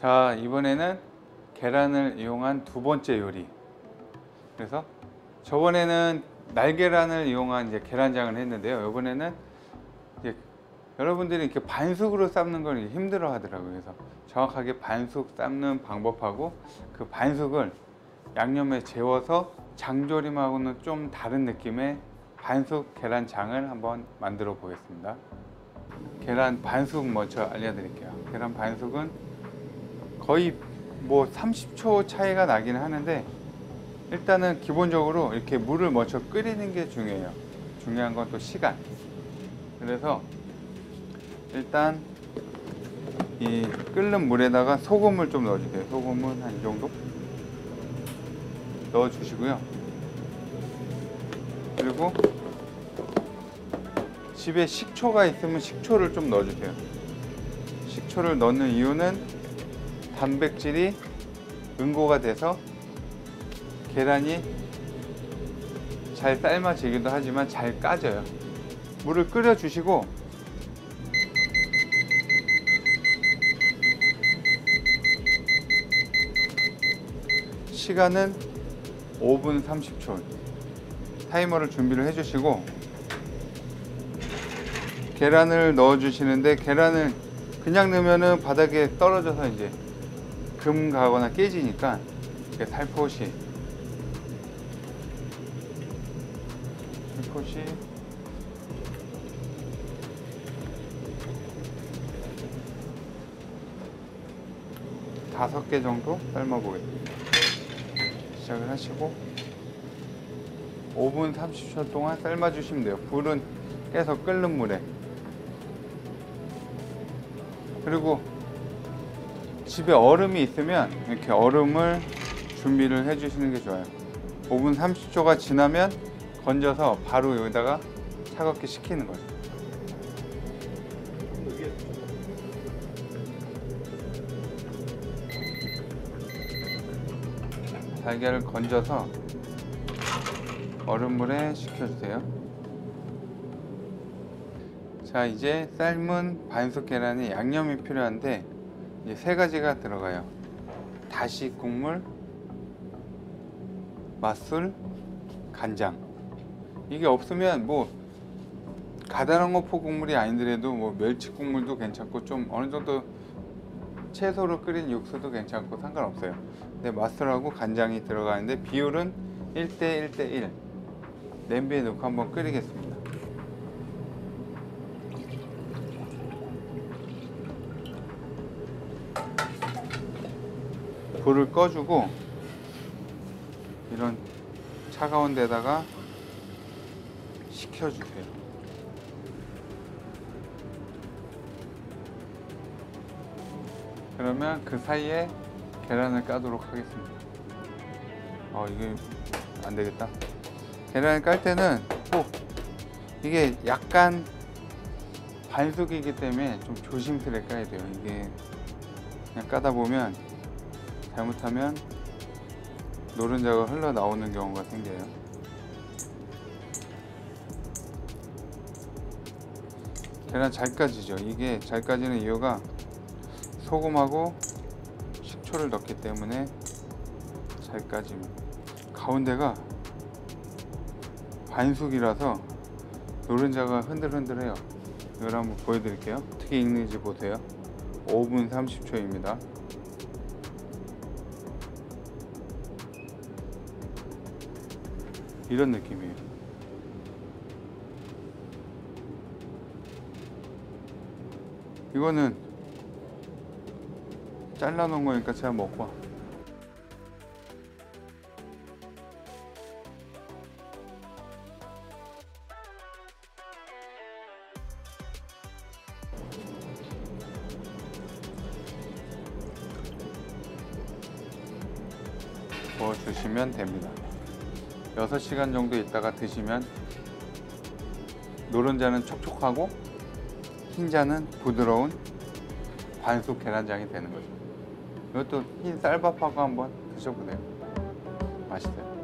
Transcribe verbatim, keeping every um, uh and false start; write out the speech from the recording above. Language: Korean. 자, 이번에는 계란을 이용한 두 번째 요리. 그래서 저번에는 날계란을 이용한 이제 계란장을 했는데요. 이번에는 이제 여러분들이 이렇게 반숙으로 삶는 걸 힘들어 하더라고요. 그래서 정확하게 반숙 삶는 방법하고 그 반숙을 양념에 재워서 장조림하고는 좀 다른 느낌의 반숙 계란장을 한번 만들어 보겠습니다. 계란 반숙 먼저 알려드릴게요. 계란 반숙은 거의 뭐 삼십 초 차이가 나긴 하는데, 일단은 기본적으로 이렇게 물을 먼저 끓이는 게 중요해요. 중요한 건 또 시간. 그래서 일단 이 끓는 물에다가 소금을 좀 넣어주세요. 소금은 한 이 정도 넣어주시고요. 그리고 집에 식초가 있으면 식초를 좀 넣어주세요. 식초를 넣는 이유는 단백질이 응고가 돼서 계란이 잘 삶아지기도 하지만 잘 까져요. 물을 끓여주시고 시간은 오 분 삼십 초 타이머를 준비를 해주시고 계란을 넣어주시는데, 계란을 그냥 넣으면은 바닥에 떨어져서 이제 금 가거나 깨지니까 이렇게 살포시 살포시 다섯 개 정도 삶아보겠습니다. 시작을 하시고 오 분 삼십 초 동안 삶아주시면 돼요. 불은 계속 끓는 물에. 그리고 집에 얼음이 있으면 이렇게 얼음을 준비를 해주시는 게 좋아요. 오 분 삼십 초가 지나면 건져서 바로 여기다가 차갑게 식히는 거예요. 달걀을 건져서 얼음물에 식혀주세요. 자, 이제 삶은 반숙 계란에 양념이 필요한데 이제 세 가지가 들어가요. 다시 국물, 맛술, 간장. 이게 없으면 뭐 가다란 어포 국물이 아니더라도 뭐 멸치 국물도 괜찮고 좀 어느 정도 채소로 끓인 육수도 괜찮고 상관없어요. 근데 맛술하고 간장이 들어가는데 비율은 일 대 일 대 일. 냄비에 넣고 한번 끓이겠습니다. 불을 꺼주고 이런 차가운 데다가 식혀주세요. 그러면 그 사이에 계란을 까도록 하겠습니다. 어, 이게 안 되겠다. 계란을 깔 때는 꼭 이게 약간 반숙이기 때문에 좀 조심스레 까야 돼요. 이게 그냥 까다 보면 잘못하면 노른자가 흘러나오는 경우가 생겨요. 계란 잘 까지죠. 이게 잘 까지는 이유가 소금하고 식초를 넣기 때문에 잘 까지면, 가운데가 반숙이라서 노른자가 흔들흔들해요. 이걸 한번 보여드릴게요. 어떻게 익는지 보세요. 오 분 삼십 초입니다 이런 느낌이에요. 이거는 잘라 놓은 거니까 제가 먹고 와. 부어 주시면 됩니다. 여섯 시간 정도 있다가 드시면 노른자는 촉촉하고 흰자는 부드러운 반숙 계란장이 되는 거죠. 이것도 흰 쌀밥하고 한번 드셔보세요. 맛있어요.